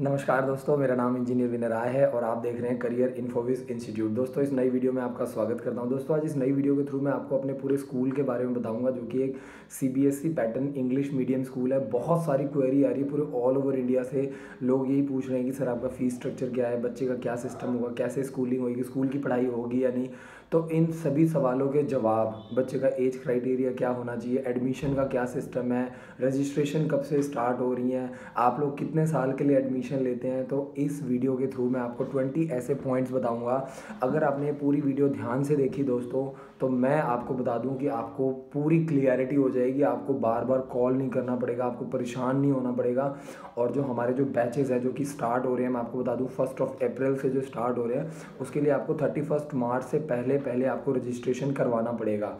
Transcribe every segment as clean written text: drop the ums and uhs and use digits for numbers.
नमस्कार दोस्तों, मेरा नाम इंजीनियर विनय राय है और आप देख रहे हैं करियर इन्फोविस इंस्टीट्यूट। दोस्तों, इस नई वीडियो में आपका स्वागत करता हूं। दोस्तों, आज इस नई वीडियो के थ्रू मैं आपको अपने पूरे स्कूल के बारे में बताऊंगा, जो कि एक CBSE pattern English medium school है। बहुत सारी क्वेरी आ रही है पूरे ऑल ओवर इंडिया से। लोग यही पूछ रहे हैं कि सर आपका फ़ीस स्ट्रक्चर क्या है, बच्चे का क्या सिस्टम होगा, कैसे स्कूलिंग होगी, स्कूल की पढ़ाई होगी या नहीं। तो इन सभी सवालों के जवाब, बच्चे का एज क्राइटेरिया क्या होना चाहिए, एडमिशन का क्या सिस्टम है, रजिस्ट्रेशन कब से स्टार्ट हो रही है, आप लोग कितने साल के लिए एडमिशन लेते हैं, तो इस वीडियो के थ्रू मैं आपको 20 ऐसे पॉइंट्स बताऊंगा। अगर आपने पूरी वीडियो ध्यान से देखी दोस्तों, तो मैं आपको बता दूं कि आपको पूरी क्लियरिटी हो जाएगी, आपको बार बार कॉल नहीं करना पड़ेगा, आपको परेशान नहीं होना पड़ेगा। और जो हमारे जो बैचेस हैं जो कि स्टार्ट हो रहे हैं, मैं आपको बता दूँ 1 अप्रैल से जो स्टार्ट हो रहे हैं, उसके लिए आपको 31 मार्च से पहले आपको रजिस्ट्रेशन करवाना पड़ेगा।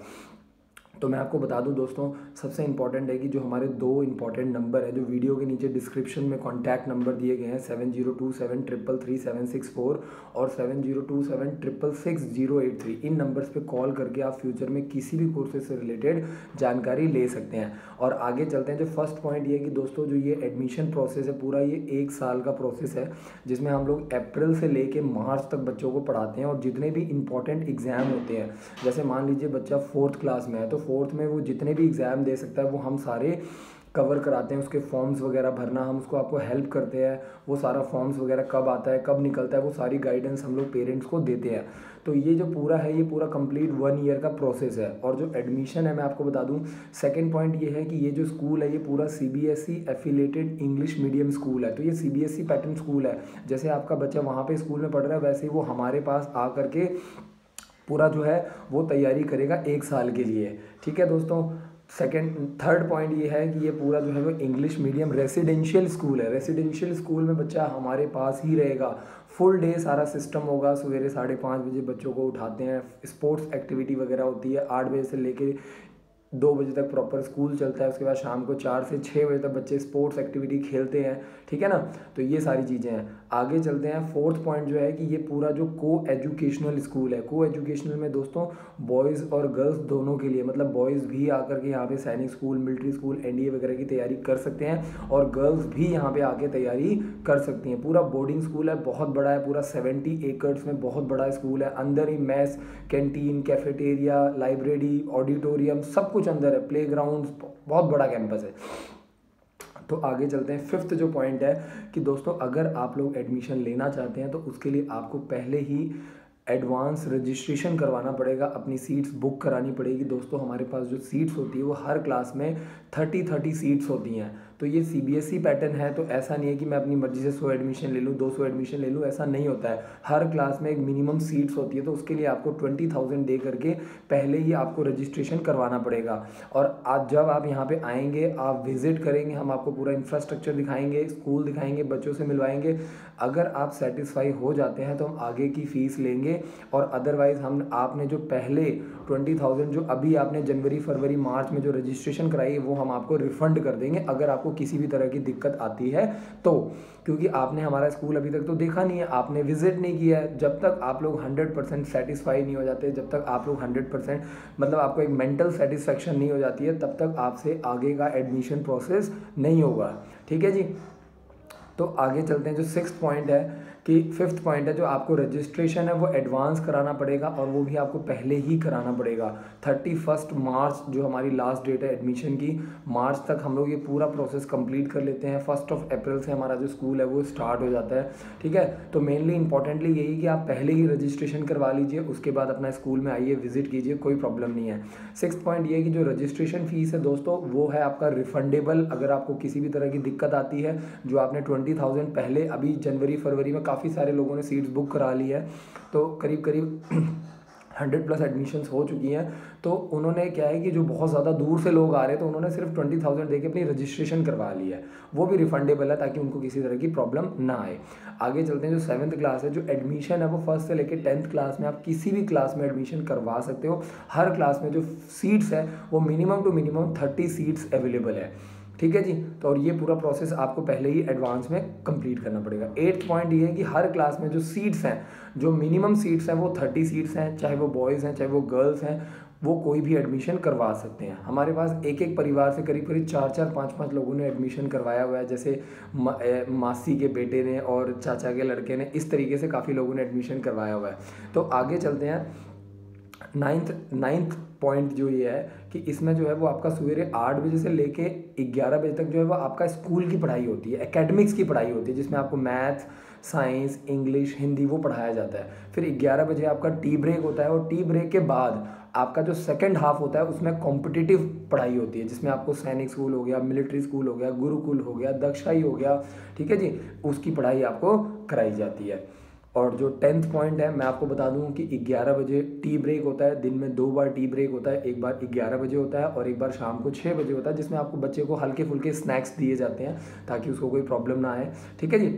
तो मैं आपको बता दूं दोस्तों, सबसे इंपॉर्टेंट है कि जो हमारे 2 इंपॉर्टेंट नंबर है, जो वीडियो के नीचे डिस्क्रिप्शन में कॉन्टैक्ट नंबर दिए गए हैं 7027333764 और 7027666083। इन नंबर्स पे कॉल करके आप फ्यूचर में किसी भी कोर्सेज से रिलेटेड जानकारी ले सकते हैं। और आगे चलते हैं। जो फर्स्ट पॉइंट ये है कि दोस्तों, जो ये एडमिशन प्रोसेस है पूरा, ये 1 साल का प्रोसेस है, जिसमें हम लोग अप्रैल से लेके मार्च तक बच्चों को पढ़ाते हैं। और जितने भी इंपॉर्टेंट एग्ज़ाम होते हैं, जैसे मान लीजिए बच्चा 4th क्लास में है, तो 4th में वो जितने भी एग्ज़ाम दे सकता है वो हम सारे कवर कराते हैं। उसके फॉर्म्स वगैरह भरना हम उसको आपको हेल्प करते हैं, वो सारा फॉर्म्स वगैरह कब आता है कब निकलता है वो सारी गाइडेंस हम लोग पेरेंट्स को देते हैं। तो ये जो पूरा है, ये पूरा कंप्लीट 1 ईयर का प्रोसेस है। और जो एडमिशन है, मैं आपको बता दूं, सेकंड पॉइंट ये है कि ये जो स्कूल है ये पूरा CBSE affiliated English medium school है। तो ये CBSE पैटर्न स्कूल है, जैसे आपका बच्चा वहाँ पर स्कूल में पढ़ रहा है, वैसे ही वो हमारे पास आ करके पूरा जो है वो तैयारी करेगा 1 साल के लिए। ठीक है दोस्तों। थर्ड पॉइंट ये है कि ये पूरा जो है वो इंग्लिश मीडियम रेसिडेंशियल स्कूल है। रेसिडेंशियल स्कूल में बच्चा हमारे पास ही रहेगा, फुल डे सारा सिस्टम होगा। सवेरे 5:30 बजे बच्चों को उठाते हैं, स्पोर्ट्स एक्टिविटी वगैरह होती है, 8 बजे से लेके 2 बजे तक प्रॉपर स्कूल चलता है। उसके बाद शाम को 4 से 6 बजे तक बच्चे स्पोर्ट्स एक्टिविटी खेलते हैं। ठीक है ना। तो ये सारी चीज़ें हैं। आगे चलते हैं। फोर्थ पॉइंट जो है कि ये पूरा जो को एजुकेशनल स्कूल है, को एजुकेशनल में दोस्तों बॉयज़ और गर्ल्स दोनों के लिए, मतलब बॉयज़ भी आकर के यहाँ पे सैनिक स्कूल, मिलिट्री स्कूल, एनडीए वगैरह की तैयारी कर सकते हैं और गर्ल्स भी यहाँ पर आके तैयारी कर सकती हैं। पूरा बोर्डिंग स्कूल है, बहुत बड़ा है, पूरा 70 एकड़ में बहुत बड़ा स्कूल है। अंदर ही mess, canteen, cafeteria, library, auditorium सब अंदर है, प्लेग्राउंड्स, बहुत बड़ा कैंपस है। तो आगे चलते हैं। फिफ्थ जो पॉइंट है कि दोस्तों, अगर आप लोग एडमिशन लेना चाहते हैं तो उसके लिए आपको पहले ही एडवांस रजिस्ट्रेशन करवाना पड़ेगा, अपनी सीट्स बुक करानी पड़ेगी। दोस्तों, हमारे पास जो सीट्स होती है वो हर क्लास में 30 सीट्स होती हैं। तो ये CBSE पैटर्न है, तो ऐसा नहीं है कि मैं अपनी मर्ज़ी से 100 एडमिशन ले लूँ, 200 एडमिशन ले लूँ, ऐसा नहीं होता है। हर क्लास में एक मिनिमम सीट्स होती है, तो उसके लिए आपको 20,000 दे करके पहले ही आपको रजिस्ट्रेशन करवाना पड़ेगा। और आज जब आप यहाँ पे आएंगे, आप विज़िट करेंगे, हम आपको पूरा इंफ्रास्ट्रक्चर दिखाएंगे, स्कूल दिखाएंगे, बच्चों से मिलवाएंगे। अगर आप सेटिस्फाई हो जाते हैं तो हम आगे की फ़ीस लेंगे। और अदरवाइज़ हम आपने जो पहले 20,000 जो अभी आपने जनवरी, फरवरी, मार्च में जो रजिस्ट्रेशन कराई है वो हम आपको रिफ़ंड कर देंगे, अगर आपको किसी भी तरह की दिक्कत आती है तो। क्योंकि आपने हमारा स्कूल अभी तक तो देखा नहीं है, आपने विजिट नहीं किया है। जब तक आप लोग 100% सेटिस्फाई नहीं हो जाते, जब तक आप लोग 100% मतलब आपको एक मेंटल सेटिस्फेक्शन नहीं हो जाती है, तब तक आपसे आगे का एडमिशन प्रोसेस नहीं होगा। ठीक है जी। तो आगे चलते हैं। जो सिक्स्थ पॉइंट है कि फिफ्थ पॉइंट है, जो आपको रजिस्ट्रेशन है वो एडवांस कराना पड़ेगा और वो भी आपको पहले ही कराना पड़ेगा। 31 मार्च जो हमारी लास्ट डेट है एडमिशन की, मार्च तक हम लोग ये पूरा प्रोसेस कंप्लीट कर लेते हैं। 1 अप्रैल से हमारा जो स्कूल है वो स्टार्ट हो जाता है। ठीक है। तो मेनली इंपॉर्टेंटली यही कि आप पहले ही रजिस्ट्रेशन करवा लीजिए, उसके बाद अपना स्कूल में आइए, विजिट कीजिए, कोई प्रॉब्लम नहीं है। सिक्स्थ पॉइंट ये है कि जो रजिस्ट्रेशन फ़ीस है दोस्तों वो है आपका रिफंडेबल, अगर आपको किसी भी तरह की दिक्कत आती है। जो आपने 20,000 पहले अभी जनवरी फरवरी में काफ़ी सारे लोगों ने सीट्स बुक करा ली है, तो करीब करीब 100+ एडमिशन्स हो चुकी हैं। तो उन्होंने क्या है कि जो बहुत ज़्यादा दूर से लोग आ रहे हैं, तो उन्होंने सिर्फ 20,000 दे के अपनी रजिस्ट्रेशन करवा ली है, वो भी रिफंडेबल है, ताकि उनको किसी तरह की प्रॉब्लम ना आए। आगे चलते हैं। जो 7th क्लास है, जो एडमिशन है वो 1st से लेकर 10th क्लास में आप किसी भी क्लास में एडमिशन करवा सकते हो। हर क्लास में जो सीट्स है वो minimum two minimum 30 seats available है। ठीक है जी। तो और ये पूरा प्रोसेस आपको पहले ही एडवांस में कंप्लीट करना पड़ेगा। 8th पॉइंट ये है कि हर क्लास में जो सीट्स हैं, जो मिनिमम सीट्स हैं वो 30 सीट्स हैं, चाहे वो बॉयज़ हैं चाहे वो गर्ल्स हैं, वो कोई भी एडमिशन करवा सकते हैं। हमारे पास एक एक परिवार से करीब करीब चार पाँच लोगों ने एडमिशन करवाया हुआ है, जैसे मासी के बेटे ने और चाचा के लड़के ने, इस तरीके से काफ़ी लोगों ने एडमिशन करवाया हुआ है। तो आगे चलते हैं, नाइन्थ पॉइंट जो ये है कि इसमें जो है वो आपका सवेरे 8 बजे से लेके 11 बजे तक जो है वो आपका स्कूल की पढ़ाई होती है, एकेडमिक्स की पढ़ाई होती है, जिसमें आपको मैथ, साइंस, इंग्लिश, हिंदी वो पढ़ाया जाता है। फिर 11 बजे आपका टी ब्रेक होता है और टी ब्रेक के बाद आपका जो सेकंड हाफ होता है उसमें कॉम्पिटिटिव पढ़ाई होती है, जिसमें आपको सैनिक स्कूल हो गया, मिलिट्री स्कूल हो गया, गुरुकुल हो गया, दागशाई हो गया, ठीक है जी, उसकी पढ़ाई आपको कराई जाती है। और जो 10th पॉइंट है, मैं आपको बता दूं कि 11 बजे टी ब्रेक होता है, दिन में 2 बार टी ब्रेक होता है, एक बार 11 बजे होता है और एक बार शाम को 6 बजे होता है, जिसमें आपको बच्चे को हल्के फुल्के स्नैक्स दिए जाते हैं ताकि उसको कोई प्रॉब्लम ना आए, ठीक है जी।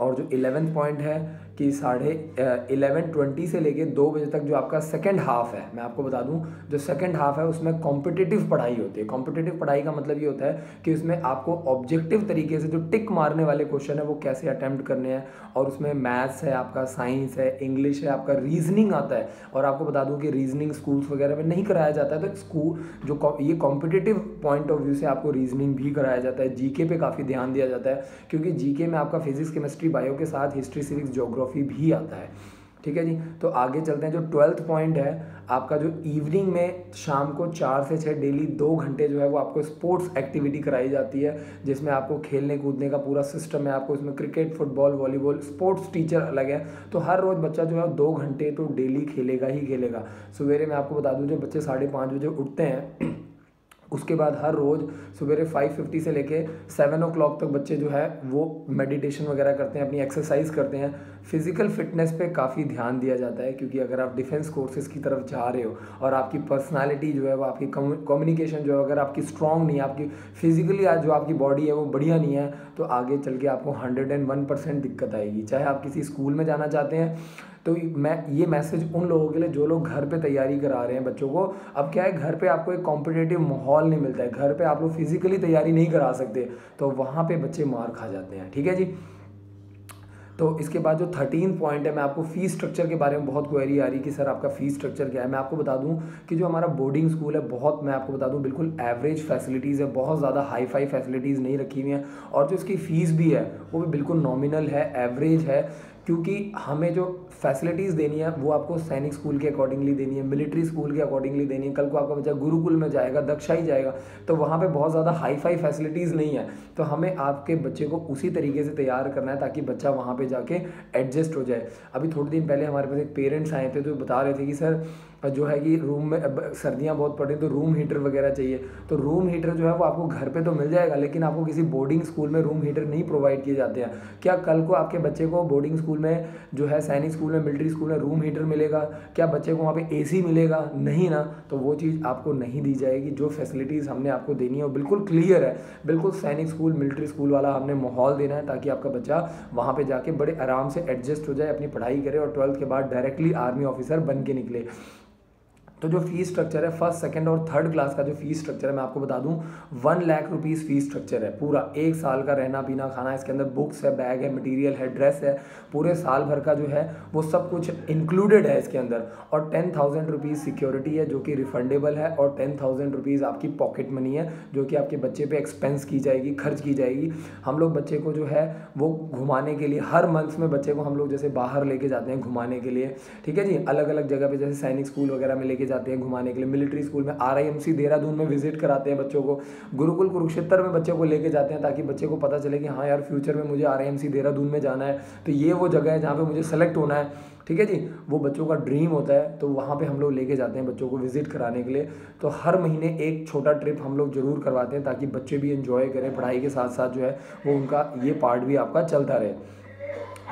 और जो 11th पॉइंट है कि 11:20 से लेके 2 बजे तक जो आपका सेकंड हाफ़ है, मैं आपको बता दूं जो सेकंड हाफ़ है उसमें कॉम्पिटिटिव पढ़ाई होती है। कॉम्पिटिटिव पढ़ाई का मतलब ये होता है कि उसमें आपको ऑब्जेक्टिव तरीके से जो टिक मारने वाले क्वेश्चन है वो कैसे अटैम्प्ट करने हैं, और उसमें मैथ्स है आपका, साइंस है, इंग्लिश है आपका, रीजनिंग आता है। और आपको बता दूँ कि रीजनिंग स्कूल्स वगैरह में नहीं कराया जाता है, तो स्कूल जो ये कॉम्पिटिटिव पॉइंट ऑफ व्यू से आपको रीजनिंग भी कराया जाता है। जी के पे काफ़ी ध्यान दिया जाता है क्योंकि जी के में आपका फिजिक्स, केमिस्ट्री, बायो के साथ हिस्ट्री, सिविक्स, जोग्राफी भी आता है, ठीक है जी। तो आगे चलते हैं, जो 12th पॉइंट है आपका, जो इवनिंग में शाम को 4 से 6 डेली 2 घंटे जो है वो आपको स्पोर्ट्स एक्टिविटी कराई जाती है, जिसमें आपको खेलने कूदने का पूरा सिस्टम है। आपको इसमें cricket, football, volleyball, sports teacher अलग है, तो हर रोज़ बच्चा जो है 2 घंटे तो डेली खेलेगा ही खेलेगा। सवेरे मैं आपको बता दूं जो बच्चे 5:30 बजे उठते हैं, उसके बाद हर रोज़ सवेरे 5:50 से लेके 7 o'clock तक बच्चे जो है वो मेडिटेशन वगैरह करते हैं, अपनी एक्सरसाइज करते हैं। फिज़िकल फिटनेस पे काफ़ी ध्यान दिया जाता है क्योंकि अगर आप डिफेंस कोर्सेज़ की तरफ जा रहे हो और आपकी पर्सनालिटी जो है वो, आपकी कम्युनिकेशन जो है अगर आपकी स्ट्रॉन्ग नहीं है, आपकी फिज़िकली आज जो आपकी बॉडी है वो बढ़िया नहीं है, तो आगे चल के आपको 101% दिक्कत आएगी, चाहे आप किसी स्कूल में जाना चाहते हैं। तो मैं ये मैसेज उन लोगों के लिए जो लोग घर पे तैयारी करा रहे हैं बच्चों को। अब क्या है, घर पे आपको एक कॉम्पिटिटिव माहौल नहीं मिलता है, घर पे आप लोग फिजिकली तैयारी नहीं करा सकते, तो वहाँ पे बच्चे मार खा जाते हैं, ठीक है जी। तो इसके बाद जो 13 पॉइंट है, मैं आपको फ़ीस स्ट्रक्चर के बारे में बहुत क्वेरी आ रही कि सर आपका फ़ीस स्ट्रक्चर क्या है। मैं आपको बता दूं कि जो हमारा बोर्डिंग स्कूल है, बहुत, मैं आपको बता दूं, बिल्कुल एवरेज फैसिलिटीज़ है, बहुत ज़्यादा हाई फाई फैसिलिटीज़ नहीं रखी हुई हैं, और जो इसकी फ़ीस भी है वो भी बिल्कुल नॉमिनल है, एवरेज है, क्योंकि हमें जो फैसिलिटीज़ देनी है वो आपको सैनिक स्कूल के अकॉर्डिंगली देनी है, मिलिट्री स्कूल के अकॉर्डिंगली देनी है। कल को आपका बच्चा गुरुकुल में जाएगा, दागशाई जाएगा, तो वहाँ पे बहुत ज़्यादा हाई फाई फैसिलिटीज़ नहीं है, तो हमें आपके बच्चे को उसी तरीके से तैयार करना है ताकि बच्चा वहाँ पे जाके एडजस्ट हो जाए। अभी थोड़े दिन पहले हमारे पास एक पेरेंट्स आए थे जो बता रहे थे कि सर जो है कि रूम में सर्दियाँ बहुत पड़ रही, तो रूम हीटर वगैरह चाहिए। तो रूम हीटर जो है वो आपको घर पे तो मिल जाएगा, लेकिन आपको किसी बोर्डिंग स्कूल में रूम हीटर नहीं प्रोवाइड किए जाते हैं। क्या कल को आपके बच्चे को बोर्डिंग स्कूल में जो है, सैनिक स्कूल में, मिलिट्री स्कूल में रूम हीटर मिलेगा? क्या बच्चे को वहाँ पे एसी मिलेगा? नहीं ना, तो वो चीज़ आपको नहीं दी जाएगी। जो फैसिलिटीज़ हमने आपको देनी है वो बिल्कुल क्लियर है, बिल्कुल सैनिक स्कूल, मिलिट्री स्कूल वाला हमने माहौल देना है ताकि आपका बच्चा वहाँ पर जाके बड़े आराम से एडजस्ट हो जाए, अपनी पढ़ाई करे और 12th के बाद डायरेक्टली आर्मी ऑफिसर बन के निकले। तो जो फीस स्ट्रक्चर है 1st, 2nd और 3rd क्लास का जो फीस स्ट्रक्चर है, मैं आपको बता दूं 1 लाख रुपीस फीस स्ट्रक्चर है। पूरा एक साल का रहना पीना खाना इसके अंदर, बुक्स है, बैग है, मटेरियल है, ड्रेस है, पूरे साल भर का जो है वो सब कुछ इंक्लूडेड है इसके अंदर। और 10,000 रुपीज़ सिक्योरिटी है जो कि रिफंडेबल है, और 10,000 रुपीज़ आपकी पॉकेट मनी है जो कि आपके बच्चे पर एक्सपेंस की जाएगी, खर्च की जाएगी। हम लोग बच्चे को जो है वो घुमाने के लिए हर मंथ में बच्चे को हम लोग जैसे बाहर लेके जाते हैं घुमाने के लिए, ठीक है जी, अलग अलग जगह पर, जैसे सैनिक स्कूल वगैरह में लेके जाते हैं घुमाने के लिए, मिलिट्री स्कूल में, आरआईएमसी देहरादून में विजिट कराते हैं बच्चों को, गुरुकुल कुरुक्षेत्र में बच्चे को लेके जाते हैं ताकि बच्चे को पता चले कि हाँ यार फ्यूचर में मुझे आरआईएमसी देहरादून में जाना है, तो ये वो जगह है जहाँ पे मुझे सेलेक्ट होना है, ठीक है जी। वो बच्चों का ड्रीम होता है, तो वहाँ पे हम लोग लेके जाते हैं बच्चों को विजिट कराने के लिए। तो हर महीने एक छोटा ट्रिप हम लोग जरूर करवाते हैं ताकि बच्चे भी एंजॉय करें, पढ़ाई के साथ साथ जो है वो उनका ये पार्ट भी आपका चलता रहे।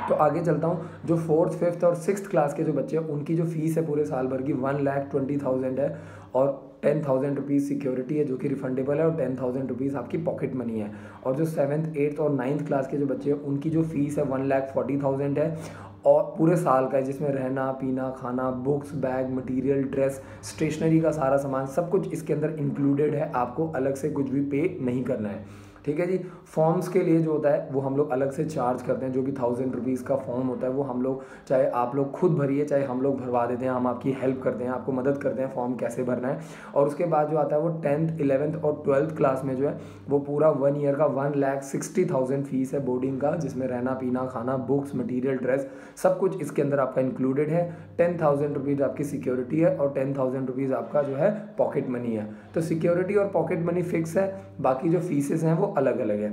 तो आगे चलता हूँ, जो 4th, 5th और 6th क्लास के जो बच्चे हैं उनकी जो फीस है पूरे साल भर की 1,20,000 है, और 10,000 रुपीज़ सिक्योरिटी है जो कि रिफंडेबल है, और 10,000 रुपीज़ आपकी पॉकेट मनी है। और जो 7th, 8th और 9th क्लास के जो बच्चे हैं उनकी जो फीस है 1,40,000 है, और पूरे साल का है, जिसमें रहना पीना खाना, books, bag, material, dress, stationery का सारा सामान, सब कुछ इसके अंदर इंक्लूडेड है, आपको अलग से कुछ भी पे नहीं करना है। ठीक है जी। फॉर्म्स के लिए जो होता है वो हम लोग अलग से चार्ज करते हैं, जो कि 1000 रुपीज़ का फॉर्म होता है वो हम लोग, चाहे आप लोग खुद भरिए चाहे हम लोग भरवा देते हैं, हम आपकी हेल्प करते हैं, आपको मदद करते हैं फॉर्म कैसे भरना है। और उसके बाद जो आता है वो 10th 11th और 12th क्लास में जो है वो पूरा 1 ईयर का 1,60,000 फीस है बोर्डिंग का, जिसमें रहना पीना खाना बुक्स मटीरियल ड्रेस सब कुछ इसके अंदर आपका इंक्लूडेड है। 10,000 रुपीज़ आपकी सिक्योरिटी है और 10,000 रुपीज़ आपका जो है पॉकेट मनी है। तो सिक्योरिटी और पॉकेट मनी फिक्स है, बाकी जो फीसेस हैं वो अलग अलग है।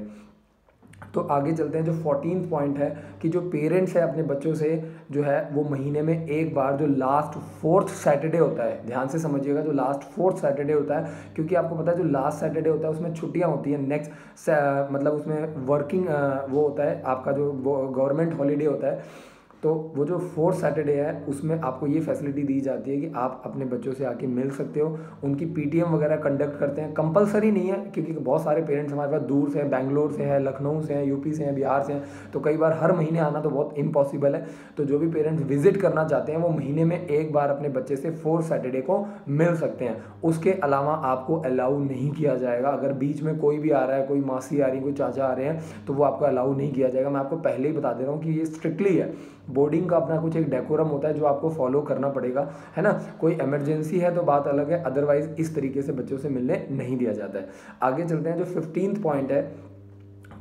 तो आगे चलते हैं, जो 14th पॉइंट है कि जो पेरेंट्स है अपने बच्चों से जो है वो महीने में एक बार, जो लास्ट 4th सैटरडे होता है, ध्यान से समझिएगा, जो लास्ट 4th सैटरडे होता है, क्योंकि आपको पता है जो लास्ट सैटरडे होता है उसमें छुट्टियां होती हैं, नेक्स्ट मतलब उसमें वर्किंग वो होता है आपका जो गवर्नमेंट हॉलीडे होता है। तो वो जो 4th सैटरडे है उसमें आपको ये फैसिलिटी दी जाती है कि आप अपने बच्चों से आके मिल सकते हो, उनकी पीटीएम वगैरह कंडक्ट करते हैं। कंपलसरी नहीं है, क्योंकि बहुत सारे पेरेंट्स हमारे पास दूर से हैं, बैंगलोर से हैं, लखनऊ से हैं, यूपी से हैं, बिहार से हैं, तो कई बार हर महीने आना तो बहुत इम्पॉसिबल है। तो जो भी पेरेंट्स विजिट करना चाहते हैं वो महीने में एक बार अपने बच्चे से 4th सैटरडे को मिल सकते हैं। उसके अलावा आपको अलाउ नहीं किया जाएगा। अगर बीच में कोई भी आ रहा है, कोई मासी आ रही है, कोई चाचा आ रहे हैं, तो वो आपको अलाउ नहीं किया जाएगा। मैं आपको पहले ही बता दे रहा हूँ कि ये स्ट्रिक्टली है। बोर्डिंग का अपना कुछ एक डेकोरम होता है जो आपको फॉलो करना पड़ेगा, है ना। कोई इमरजेंसी है तो बात अलग है, अदरवाइज इस तरीके से बच्चों से मिलने नहीं दिया जाता है। आगे चलते हैं, जो 15th पॉइंट है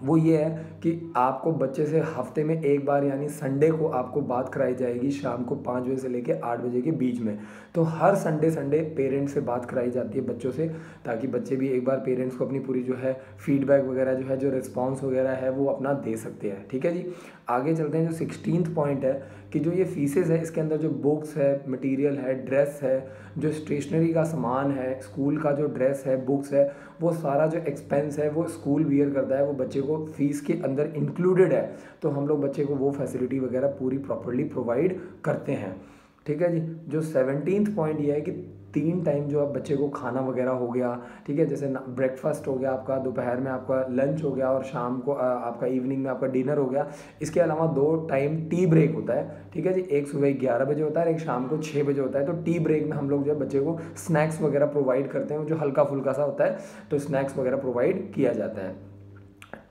वो ये है कि आपको बच्चे से हफ्ते में एक बार यानी संडे को आपको बात कराई जाएगी, शाम को 5 बजे से लेके 8 बजे के बीच में। तो हर संडे पेरेंट्स से बात कराई जाती है बच्चों से, ताकि बच्चे भी एक बार पेरेंट्स को अपनी पूरी जो है फीडबैक वगैरह जो है, जो रिस्पॉन्स वगैरह है वो अपना दे सकते हैं। ठीक है जी। आगे चलते हैं, जो 16th पॉइंट है कि जो ये फीसेस है इसके अंदर जो बुक्स है, मटीरियल है, ड्रेस है, जो स्टेशनरी का सामान है, स्कूल का जो ड्रेस है, बुक्स है, वो सारा जो एक्सपेंस है वो स्कूल बियर करता है, वो बच्चे को फीस के अंदर इंक्लूडेड है। तो हम लोग बच्चे को वो फैसिलिटी वगैरह पूरी प्रॉपर्ली प्रोवाइड करते हैं। ठीक है जी। जो 17th पॉइंट ये है कि 3 टाइम जो आप बच्चे को खाना वगैरह हो गया, ठीक है, जैसे ब्रेकफास्ट हो गया आपका, दोपहर में आपका लंच हो गया, और शाम को आपका इवनिंग में आपका डिनर हो गया। इसके अलावा 2 टाइम टी ब्रेक होता है। ठीक है जी। एक सुबह 11 बजे होता है और एक शाम को 6 बजे होता है। तो टी ब्रेक में हम लोग जो है बच्चे को स्नैक्स वगैरह प्रोवाइड करते हैं, जो हल्का फुल्का सा होता है, तो स्नैक्स वगैरह प्रोवाइड किया जाता है।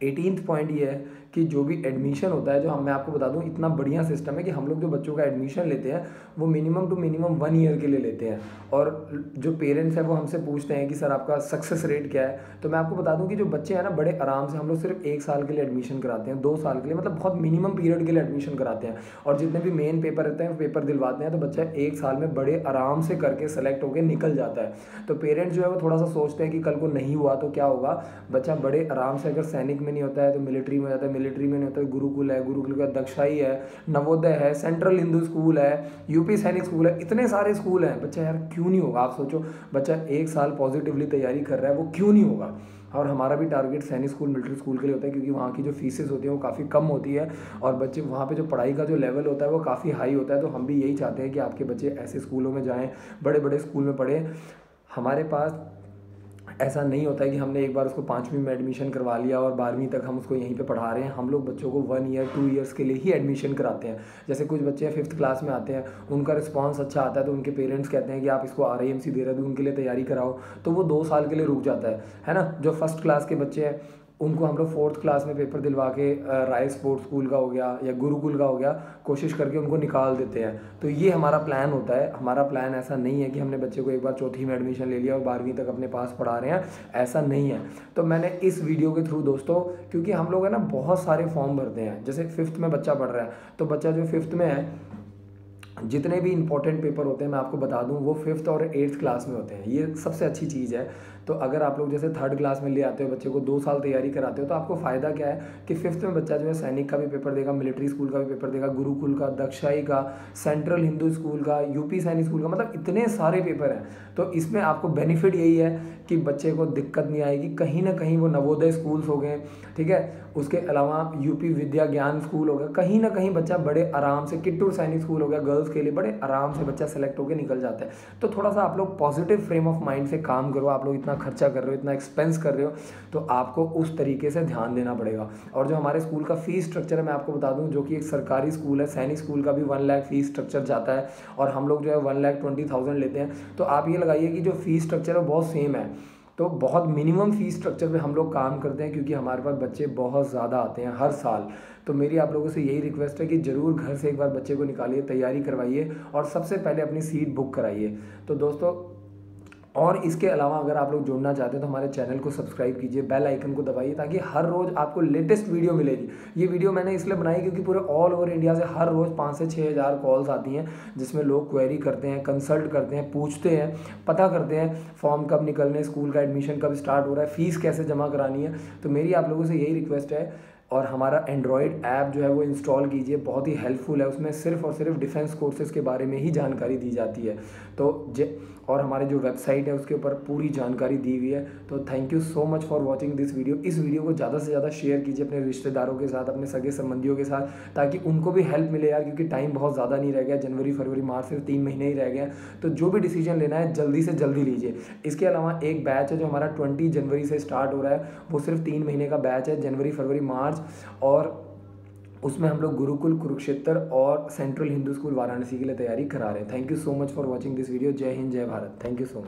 18th पॉइंट ये है कि जो भी एडमिशन होता है, जो मैं आपको बता दूं, इतना बढ़िया सिस्टम है कि हम लोग जो बच्चों का एडमिशन लेते हैं वो मिनिमम टू मिनिमम 1 ईयर के लिए लेते हैं। और जो पेरेंट्स हैं वो हमसे पूछते हैं कि सर आपका सक्सेस रेट क्या है। तो मैं आपको बता दूं कि जो बच्चे हैं ना, बड़े आराम से हम लोग सिर्फ 1 साल के लिए एडमिशन कराते हैं, 2 साल के लिए, मतलब बहुत मिनिमम पीरियड के लिए एडमिशन कराते हैं। और जितने भी मेन पेपर रहते हैं पेपर दिलवाते हैं, तो बच्चा 1 साल में बड़े आराम से करके सेलेक्ट होकर निकल जाता है। तो पेरेंट्स जो है वो थोड़ा सा सोचते हैं कि कल को नहीं हुआ तो क्या होगा। बच्चा बड़े आराम से, अगर सैनिक में नहीं होता है तो मिलिट्री में जाता है, मिलिट्री में नहीं होता है गुरुकुल है, गुरुकुल का दागशाई है, नवोदय है, सेंट्रल हिंदू स्कूल है, यूपी सैनिक स्कूल है, इतने सारे स्कूल हैं। बच्चा यार क्यों नहीं होगा, आप सोचो, बच्चा 1 साल पॉजिटिवली तैयारी कर रहा है, वो क्यों नहीं होगा। और हमारा भी टारगेट सैनिक स्कूल मिलिट्री स्कूल के लिए होता है, क्योंकि वहाँ की जो फीसेस होती हैं वो काफ़ी कम होती है, और बच्चे वहाँ पे जो पढ़ाई का जो लेवल होता है वो काफ़ी हाई होता है। तो हम भी यही चाहते हैं कि आपके बच्चे ऐसे स्कूलों में जाएँ, बड़े बड़े स्कूल में पढ़ें। हमारे पास ऐसा नहीं होता है कि हमने एक बार उसको 5वीं में एडमिशन करवा लिया और 12वीं तक हम उसको यहीं पे पढ़ा रहे हैं। हम लोग बच्चों को 1 ईयर 2 ईयर्स के लिए ही एडमिशन कराते हैं। जैसे कुछ बच्चे 5th क्लास में आते हैं, उनका रिस्पांस अच्छा आता है, तो उनके पेरेंट्स कहते हैं कि आप इसको आरआईएमसी देहरादून के लिए तैयारी कराओ, तो वो 2 साल के लिए रुक जाता है ना। जो 1st क्लास के बच्चे हैं उनको हम लोग 4th क्लास में पेपर दिलवा के राय स्पोर्ट्स स्कूल का हो गया या गुरुकुल का हो गया, कोशिश करके उनको निकाल देते हैं। तो ये हमारा प्लान होता है। हमारा प्लान ऐसा नहीं है कि हमने बच्चे को एक बार 4th में एडमिशन ले लिया और 12वीं तक अपने पास पढ़ा रहे हैं, ऐसा नहीं है। तो मैंने इस वीडियो के थ्रू दोस्तों, क्योंकि हम लोग है ना बहुत सारे फॉर्म भरते हैं, जैसे 5th में बच्चा पढ़ रहा है, तो बच्चा जो 5th में है, जितने भी इंपॉर्टेंट पेपर होते हैं मैं आपको बता दूं वो 5th और 8th क्लास में होते हैं। ये सबसे अच्छी चीज़ है। तो अगर आप लोग जैसे 3rd क्लास में ले आते हो, बच्चे को 2 साल तैयारी कराते हो, तो आपको फ़ायदा क्या है कि 5th में बच्चा जो है सैनिक का भी पेपर देगा, मिलिट्री स्कूल का भी पेपर देगा, गुरुकुल का, दागशाई का, सेंट्रल हिंदू स्कूल का, यूपी सैनिक स्कूल का, मतलब इतने सारे पेपर हैं। तो इसमें आपको बेनिफिट यही है कि बच्चे को दिक्कत नहीं आएगी। कहीं ना कहीं वो नवोदय स्कूल्स हो गए, ठीक है, उसके अलावा यूपी विद्या ज्ञान स्कूल हो गया, कहीं ना कहीं बच्चा बड़े आराम से, किट्टूर सैनिक स्कूल हो गया, गर्ल्स के लिए बड़े आराम से बच्चा सेलेक्ट होकर निकल जाता है। तो थोड़ा सा आप लोग पॉजिटिव फ्रेम ऑफ माइंड से काम करो। आप लोग इतना खर्चा कर रहे हो, इतना एक्सपेंस कर रहे हो, तो आपको उस तरीके से ध्यान देना पड़ेगा। और जो हमारे स्कूल का फीस स्ट्रक्चर है मैं आपको बता दूं, जो कि एक सरकारी स्कूल है, सैनिक स्कूल का भी 1 लाख फीस स्ट्रक्चर जाता है, और हम लोग जो है 1,20,000 लेते हैं। तो आप ये लगाइए कि जो फीस स्ट्रक्चर है बहुत सेम है। तो बहुत मिनिमम फ़ी स्ट्रक्चर पे हम लोग काम करते हैं क्योंकि हमारे पास बच्चे बहुत ज़्यादा आते हैं हर साल। तो मेरी आप लोगों से यही रिक्वेस्ट है कि ज़रूर घर से एक बार बच्चे को निकालिए, तैयारी करवाइए और सबसे पहले अपनी सीट बुक कराइए। तो दोस्तों, और इसके अलावा अगर आप लोग जुड़ना चाहते हैं तो हमारे चैनल को सब्सक्राइब कीजिए, बेल आइकन को दबाइए ताकि हर रोज़ आपको लेटेस्ट वीडियो मिलेगी। ये वीडियो मैंने इसलिए बनाई क्योंकि पूरे ऑल ओवर इंडिया से हर रोज़ 5 से 6 हज़ार कॉल्स आती हैं जिसमें लोग क्वेरी करते हैं, कंसल्ट करते हैं, पूछते हैं, पता करते हैं फॉर्म कब निकलने, स्कूल का एडमिशन कब स्टार्ट हो रहा है, फ़ीस कैसे जमा करानी है। तो मेरी आप लोगों से यही रिक्वेस्ट है। और हमारा एंड्रॉयड ऐप जो है वो इंस्टॉल कीजिए, बहुत ही हेल्पफुल है, उसमें सिर्फ और सिर्फ डिफेंस कोर्सेज़ के बारे में ही जानकारी दी जाती है। तो और हमारे जो वेबसाइट है उसके ऊपर पूरी जानकारी दी हुई है। तो thank you so much for watching this video. इस वीडियो को ज़्यादा से ज़्यादा शेयर कीजिए अपने रिश्तेदारों के साथ, अपने सगे संबंधियों के साथ, ताकि उनको भी हेल्प मिले यार, क्योंकि टाइम बहुत ज़्यादा नहीं रह गया, जनवरी फरवरी मार्च सिर्फ 3 महीने ही रह गए। तो जो भी डिसीजन लेना है जल्दी से जल्दी लीजिए। इसके अलावा एक बैच है जो हमारा 20 जनवरी से स्टार्ट हो रहा है, वो सिर्फ 3 महीने का बैच है, जनवरी फरवरी मार्च, और उसमें हम लोग गुरुकुल कुरुक्षेत्र और सेंट्रल हिंदू स्कूल वाराणसी के लिए तैयारी करा रहे हैं। Thank you so much for watching this video. जय हिंद, जय Bharat. Thank you so much.